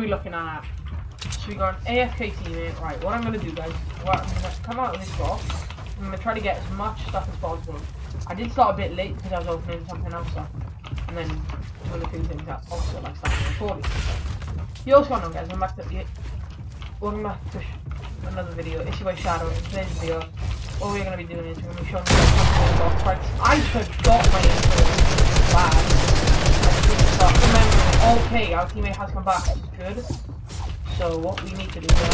are we looking at? Should we go on AFK teammate? Right, what I'm going to do, guys, I'm going to come out of this box. I'm going to try to get as much stuff as possible. I did start a bit late because I was opening something else up. And then one of the things that also like started recording. Yo, what's going on, guys? I'm back to another video. It's your boy Shadow. In today's video, all we're going to be doing is we're going to be showing you guys box fights. I forgot my intro. Bad. Okay, our teammate has come back. Good. So what we need to do now.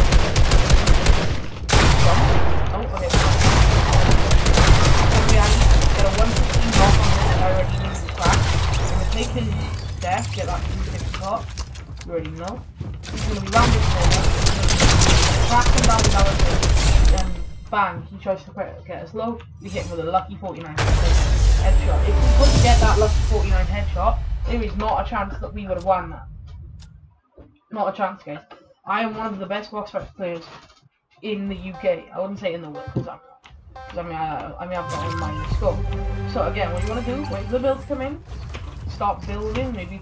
Oh, okay. So we actually get a 115 block on this that I already knew the track. I'm going to take his death, get that 250 top. You already know. He's going to be round this corner. Track him down with our thing. Then bang, he tries to get us low. We hit him with a lucky 49 headshot. If we couldn't get that lucky 49 headshot, there is not a chance that we would have won that. Not a chance, guys. I am one of the best box fight players in the UK. I wouldn't say in the world, because I mean I've got online scope. So again, what you want to do, wait for the build to come in, start building, maybe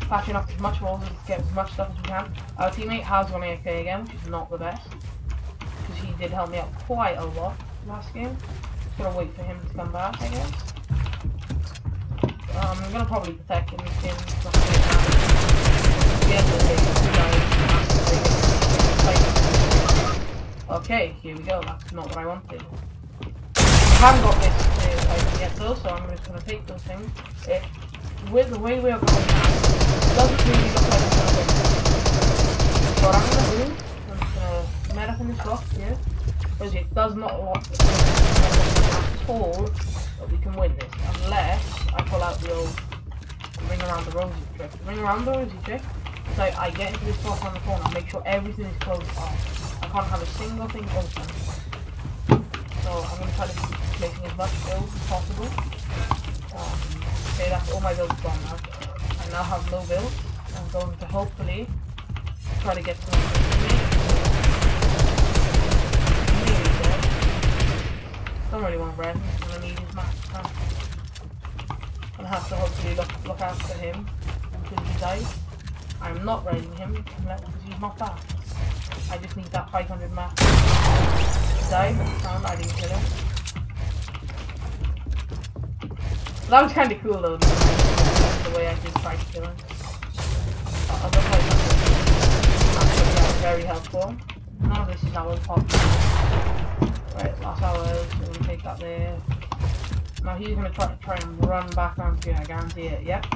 patching up as much walls and get as much stuff as we can. Our teammate has gone AFK again, which is not the best, because he did help me out quite a lot last game. Just gonna wait for him to come back, I guess. I'm gonna probably protect him this game. Okay, here we go. That's not what I wanted. I haven't got this if I can get those, so I'm just going to take those things. With the way we are going now, it doesn't really look like it's going to. So what I'm going to do, I'm just going to met up in this box here, because it does not lock at all that we can win this, unless I pull out the old ring around the rosy trick. Ring around the rosy trick. So I get into this box on the corner, make sure everything is closed off. I can't have a single thing open. So I'm going to try to be placing as much builds as possible. Okay, that's all my builds gone now. I now have no builds. I'm going to hopefully try to get some builds. Don't really want red, I'm going to need his max. I'm going to have to hopefully look after him until he dies. I'm not raiding him because he's not fast. I just need that 500 map. Died, I didn't kill him. That was kind of cool though, the way I did try to kill him. Actually, that was very helpful. None of this is our pop. Right, last hours, we're going to take that there. Now he's going to try and run back onto here, I guarantee it, yep.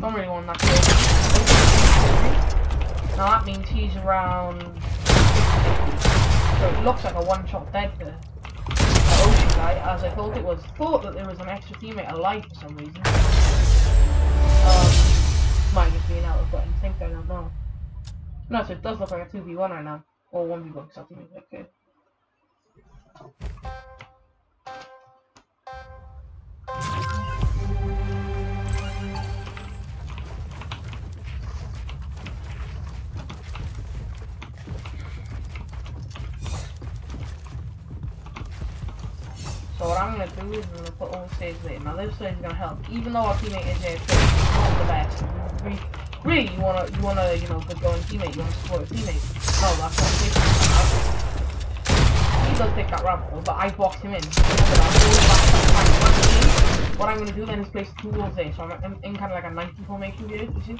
Don't really want that kill. Now that means he's around 50. So it looks like a one-shot dead to the ocean guy, as I thought it was. Thought that there was an extra teammate alive for some reason. Might just be an out of button, I think, I don't know. No, so it does look like a 2v1 right now. Or 1v1, something like that, okay. So what I'm going to do is I'm going to put all the saves there. Now this save is going to help. Even though our teammate is AJ, it's not the best. Really, you want to, you know, good going teammate. You want to support a teammate. No, that's not safe. He does take that ramble, but I boxed him in. What I'm going to do then is place two walls there. So I'm in kind of like a 90 formation here, you see?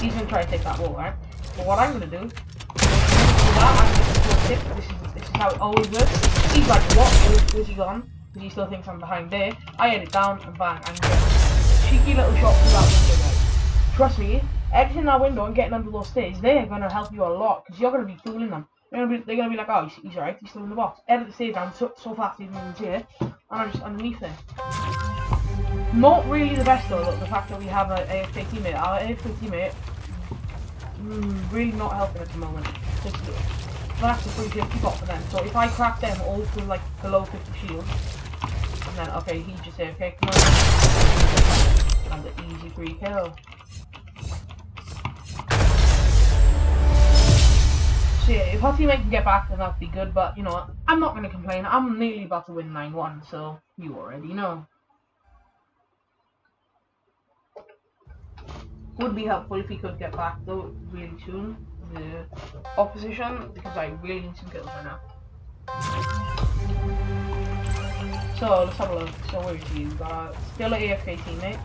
He's going to try to take that wall, right? But what I'm going to do is I'm going to do a tip. This is how it always works. He's like, what? Where's he gone? Because he still thinks I'm behind there. I head it down and bang, I'm good. Cheeky little shot through that window, guys. Trust me, exiting that window and getting under those stairs, they are going to help you a lot, because you're going to be fooling them. They're gonna be like, oh, he's alright, he's still in the box. Edit the stairs down so fast, even in here, and I'm just underneath there. Not really the best, though, the fact that we have an AFK teammate. Our AFK teammate, really not helping at the moment. Just do it. That's a 350 bot for them, so if I crack them all to like below 50 shield, and then okay, he just said, okay, come on, and an easy free kill. So it. If Hustyman can get back, then that'd be good, but you know what? I'm not going to complain. I'm nearly about to win 9-1, so you already know. Would be helpful if he could get back, though, really soon, the opposition, because I really need some kills right now. So, let's have a look. So, where is he? We've got still an AFK teammate.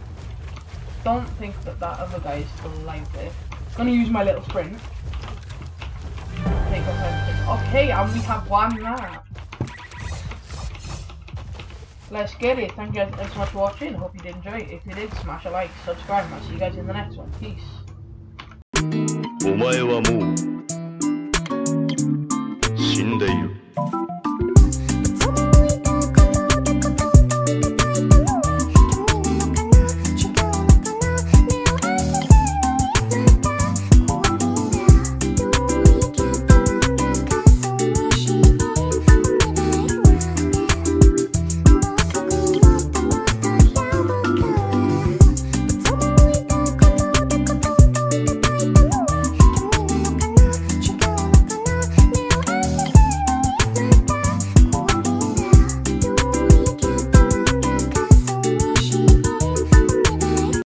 Don't think that that other guy is still alive there. I'm going to use my little sprint. Okay, and we have one now. Let's get it. Thank you guys so much for watching. Hope you did enjoy it. If you did, smash a like, subscribe, and I'll see you guys in the next one. Peace.